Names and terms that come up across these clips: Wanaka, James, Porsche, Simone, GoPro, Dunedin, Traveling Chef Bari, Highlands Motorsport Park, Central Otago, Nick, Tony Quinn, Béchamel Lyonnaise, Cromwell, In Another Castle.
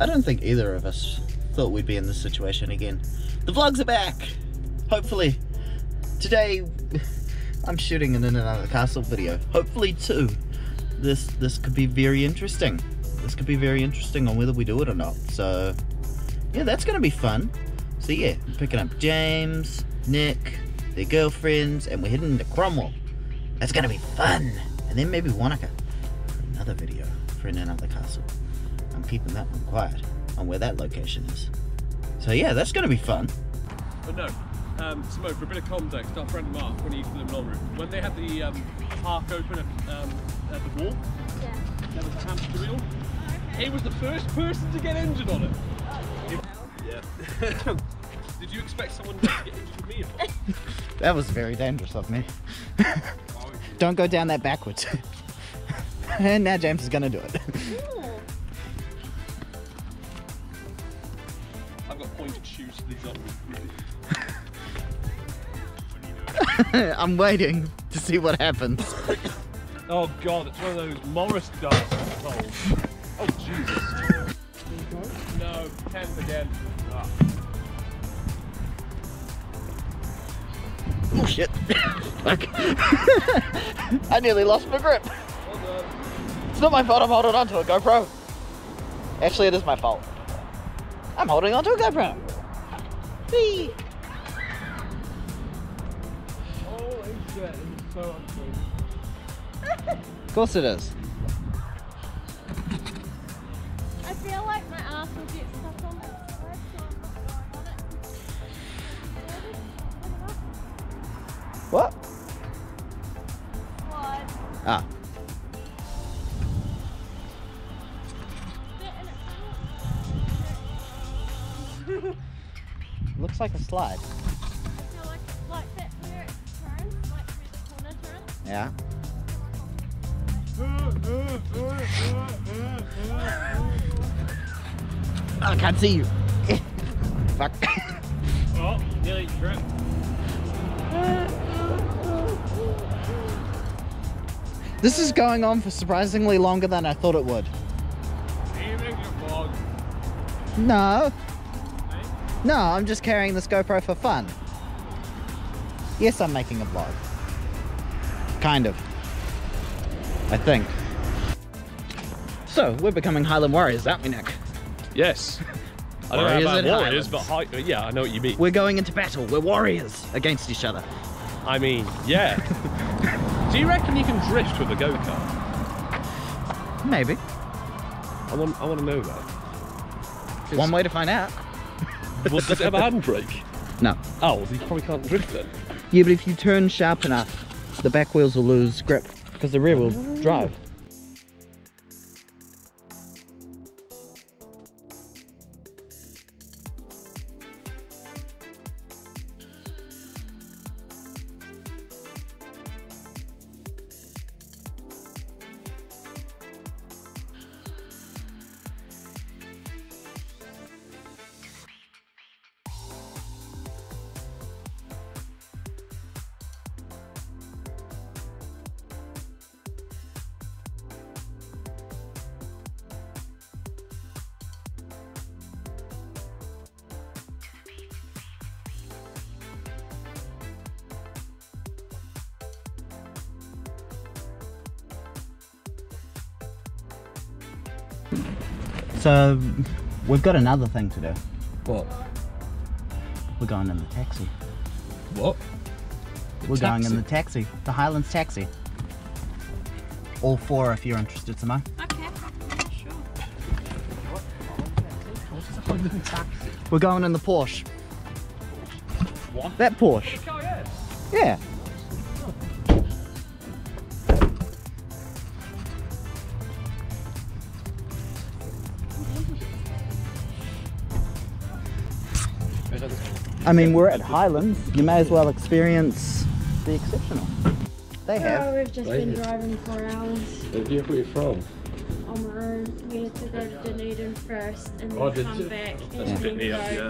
I don't think either of us thought we'd be in this situation again. The vlogs are back, hopefully. Today, I'm shooting an In Another Castle video, hopefully too. This could be very interesting. This could be very interesting on whether we do it or not. So, yeah, that's gonna be fun. So yeah, I'm picking up James, Nick, their girlfriends, and we're heading to Cromwell. That's gonna be fun. And then maybe Wanaka for another video for In Another Castle. I'm keeping that one quiet on where that location is. So yeah, that's gonna be fun. But no, Simone, for a bit of context, our friend Mark, when he used to live in Long Room, when they had the park open at the wall, yeah, that was a hamster wheel. Oh, okay. He was the first person to get injured on it. Yeah. Did you expect someone to get injured with me at all? That was very dangerous of me. Don't go down that backwards. And now James is going to do it. I've got pointed shoes for these up. I'm waiting to see what happens. Oh god, it's one of those Morris darts. Oh Jesus. No, 10 again. Oh shit. I nearly lost my grip. Well, it's not my fault I'm holding onto a GoPro. Actually, it is my fault. I'm holding onto a GoPro. Whee! Oh, it's shit. It's so uncool. Of course it is. I feel like my ass will get stuck on it. What? Slide. Ah. Looks like a slide. No, like that where it turns, like where the corner turns. Yeah. I can't see you. Fuck. Oh, nearly tripped. This is going on for surprisingly longer than I thought it would. Evening, vlog. No. Hey? No, I'm just carrying this GoPro for fun. Yes, I'm making a vlog. Kind of. I think. So, we're becoming Highland Warriors, aren't we, Nick? Yes. I don't know about warriors, but yeah, I know what you mean. We're going into battle. We're warriors against each other. I mean, yeah. Do you reckon you can drift with a go-kart? Maybe. I want to know that. One way to find out. Well, does it have a handbrake? No. Oh, well, you probably can't drift then. Yeah, but if you turn sharp enough, the back wheels will lose grip because the rear will drive. So, we've got another thing to do. What? We're going in the taxi. What? We're going in the taxi. The Highlands taxi. All four if you're interested, Simone. Okay. Sure. We're going in the Porsche. What? That Porsche. Oh, yeah. I mean, we're at Highlands, you may as well experience the exceptional. They have. Oh, we've just been driving for hours. Where are you from? On my own. We had to go to Dunedin first and then come back and then go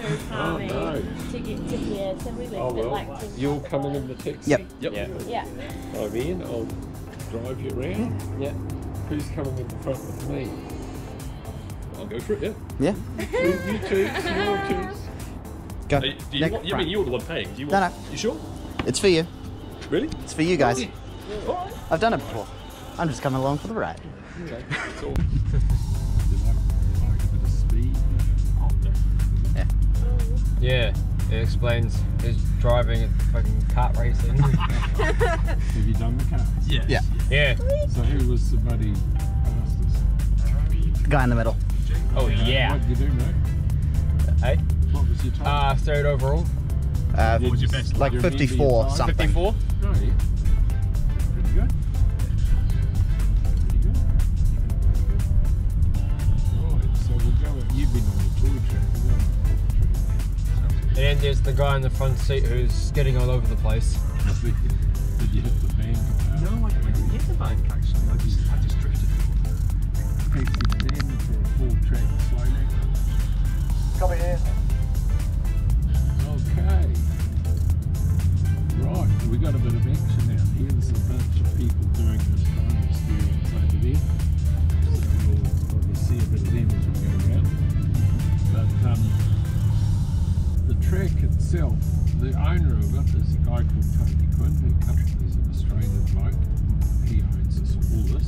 through farming to get to here. So we left at like 10. You're coming in the taxi? Yep. I'm in, I'll drive you around. Yeah. Who's coming in the front with me? Go for it, yeah. Yeah. You choose. You choose. Go. You mean you're the one paying? Do you want, no. You sure? It's for you. Really? It's for you guys. Yeah. Right. I've done it before. I'm just coming along for the ride. Okay. That's all. Yeah. Yeah. It explains his driving at fucking kart racing. Have you done the karts? Yes. Yeah. Yeah. So who was the buddy fastest? The guy in the middle. Oh yeah. What did you do, mate? Hey? What was your time? Third overall. What was your best? Like 54 something. 54? Oh yeah. Pretty good. Pretty good. Alright, so we'll go with, you've been on the tour track as well. And there's the guy in the front seat who's skidding all over the place. Did you hit the bank? No, I didn't hit the bank actually. I just drifted. Takes it in for a full track slowly. Copy here. Okay. Right, we got a bit of action out here. There's a bunch of people doing this final experience over there. So we'll probably see a bit of them as we go around. But the track itself, the owner of it is a guy called Tony Quinn, who comes, he's an Australian bloke. He owns this, all the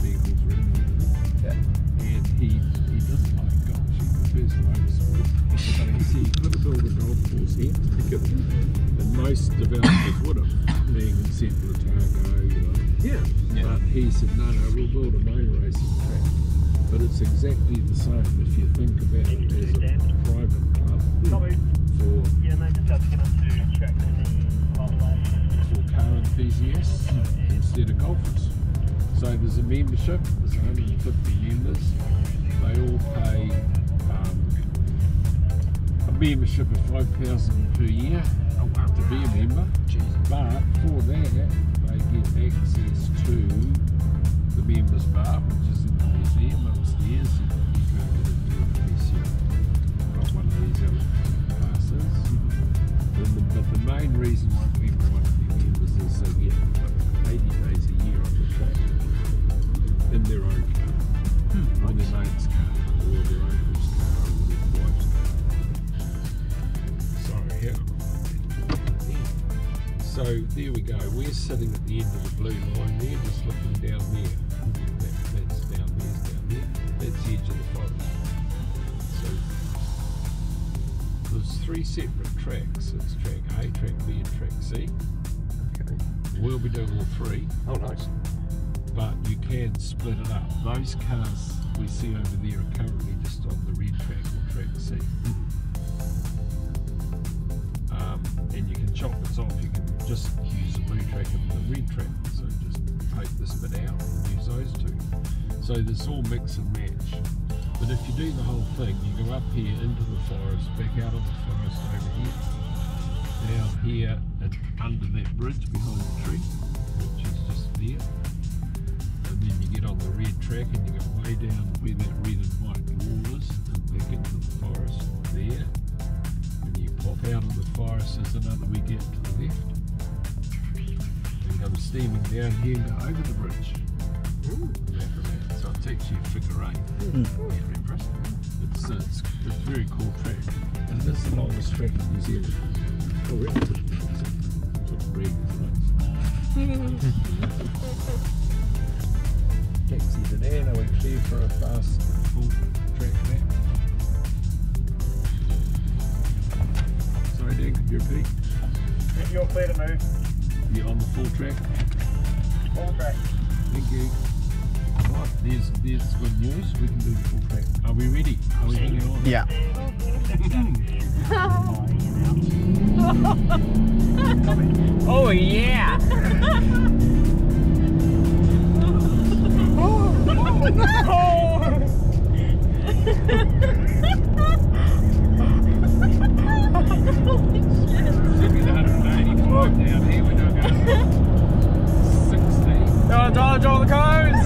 vehicles around here. Yeah. And he doesn't like golf, he prefers motorsport. But he said he's got to build a golf course here, and most developers would have, being in Central Otago, you know. Yeah. But he said, no, we'll build a motor racing track. But it's exactly the same if you think about it as a private club. Copy. Yeah, mate, just going to track for car enthusiasts instead of golfers. So there's a membership, there's 150 members. They all pay a membership of $5,000 per year to be a member. But for that, they get access to the members bar, which is in the museum upstairs. You can't get into it unless you've got one of these elements. But the main reason why we want to be members is they get 80 days a year on the track in their own car, on their mate's car, or their uncle's car, or their wife's car. So there we go, we're sitting at the end of the blue line there, just looking down there. That's down there, it's down there. That's the edge of the forest. There's three separate tracks. It's track A, track B and track C. Okay. We'll be doing all three. Oh nice. But you can split it up. Those cars we see over there are currently just on the red track or track C. And you can chop this off. You can just use the blue track and the red track. So just take this bit out and use those two. So this all mix and match. But if you do the whole thing, you go up here into the forest, back out of the forest over here, down here and under that bridge behind the tree, which is just there, and then you get on the red track and you go way down where that red and white wall is, and back into the forest there, and you pop out of the forest, there's another we get to the left, and come steaming down here and go over the bridge. So it's actually a figure eight. Yeah, impressive. It's a very cool track. And this is the longest track in New Zealand. Oh, really? It's a breeze, right? Taxis and Anna were clear for a fast full track map. Sorry, Dan, could you repeat? If you're clear to move. You're on the full track? Full track. Thank you. Right, there's good news, we can do the full track. Are we ready? Are we ready? Yeah. Oh yeah! $185 down here, we're not going 60. $1 on the cars!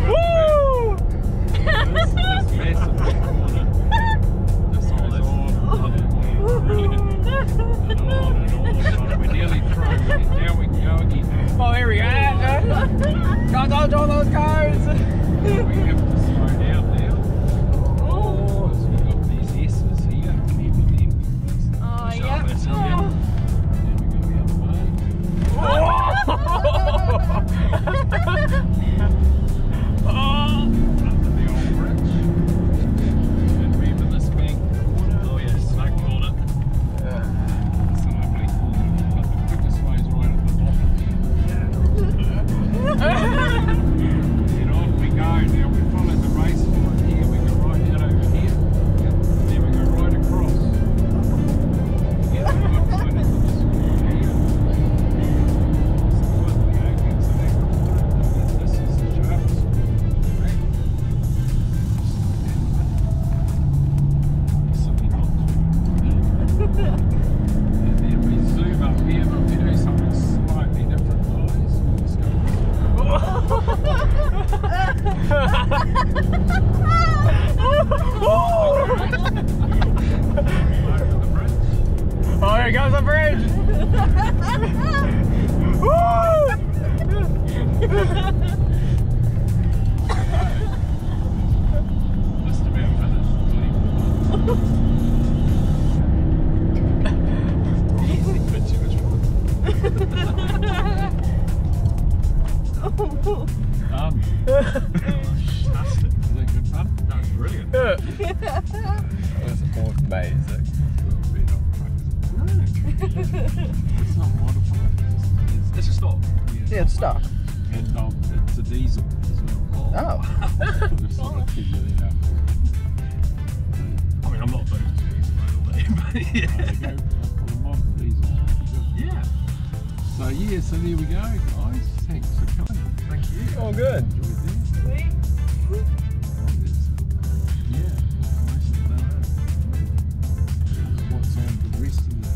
Woo! This massive corner. This is all We're nearly through, and now we can go again. Oh, here we are. Guys, I'll draw those cars. We have to slow down now. Oh, so we've got these S's here. Remember them? Oh, yeah. And we go the other way. Oh! Oh! Under the old bridge. And remember this bank? Oh, yeah, snuggled on it. It's a lovely corner, but the quickest way is right at the bottom. Yeah. And on we go. Now we follow the race line here. We go right out over here. And then we go right across. And we go right into this corner here. It's the one we open to that corner. And this is the sharpest corner, right? Silly not. And then we zoom up here, but we do something slightly different, guys. We'll just go. Over the bridge. Oh, here comes the bridge! Woo! Just about finished. That's it. Is that good fun? That was brilliant. This was amazing. It's not modified. It's a stock. Yeah, it's stock. And it's a diesel as well. Oh. I just thought I'd figure that out. I mean, I'm not big to diesel by the way, but yeah. For a modern diesel. Yeah. So yeah, so there we go, guys. Thanks for coming. Thank you. All good. Enjoyed that. Sweet. Oh, that's cool. Yeah. What's on the rest of the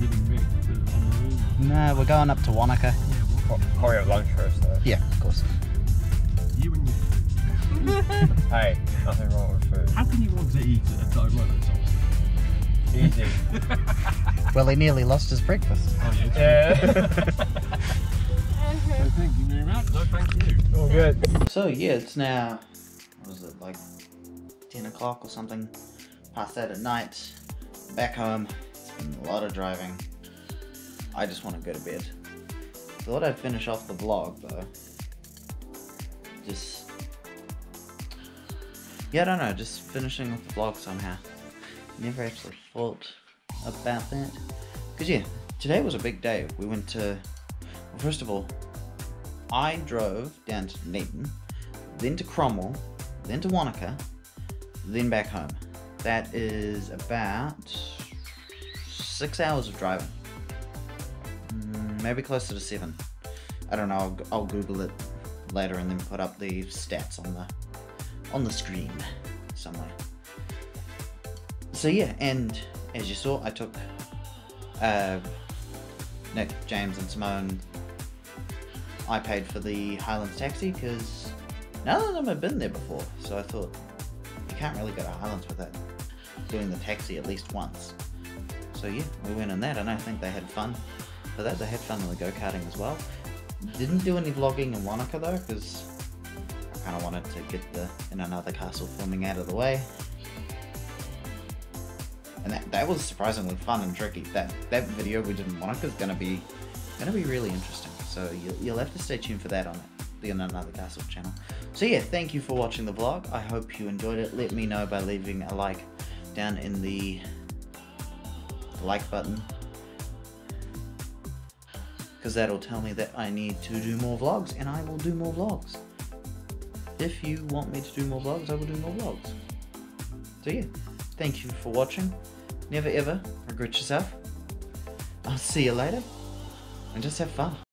heading back to Honolulu? No, we're going up to Wanaka. Yeah, Wanaka. Probably have lunch first though. Yeah, of course. You and your food. Hey, nothing wrong with food. How can you want to eat a donut and something? Easy. Well, he nearly lost his breakfast. Oh, yeah. So thank you very much. No, thank you. All good. So yeah, it's now, what is it, like 10 o'clock or something, past that at night, back home. It's been a lot of driving. I just want to go to bed. Thought I'd finish off the vlog though. Just, yeah, I don't know, just finishing off the vlog somehow. Never actually thought about that, because yeah, today was a big day. We went to, well, first of all, I drove down to Dunedin, then to Cromwell, then to Wanaka, then back home. That is about 6 hours of driving, maybe closer to 7. I don't know, I'll Google it later and then put up the stats on the screen somewhere. So yeah, and as you saw, I took Nick, James and Simone. I paid for the Highlands taxi because none of them had been there before, so I thought you can't really go to Highlands without doing the taxi at least once. So yeah, we went in that and I think they had fun for that. They had fun in the go-karting as well. Didn't do any vlogging in Wanaka though, because I kind of wanted to get the In Another Castle filming out of the way. And that was surprisingly fun and tricky. That video we did in Wanaka is gonna be really interesting. So you'll have to stay tuned for that on the In Another Castle channel. So yeah, thank you for watching the vlog. I hope you enjoyed it. Let me know by leaving a like down in the like button, because that'll tell me that I need to do more vlogs, and I will do more vlogs. If you want me to do more vlogs, I will do more vlogs. So yeah, thank you for watching. Never ever regret yourself. I'll see you later and just have fun.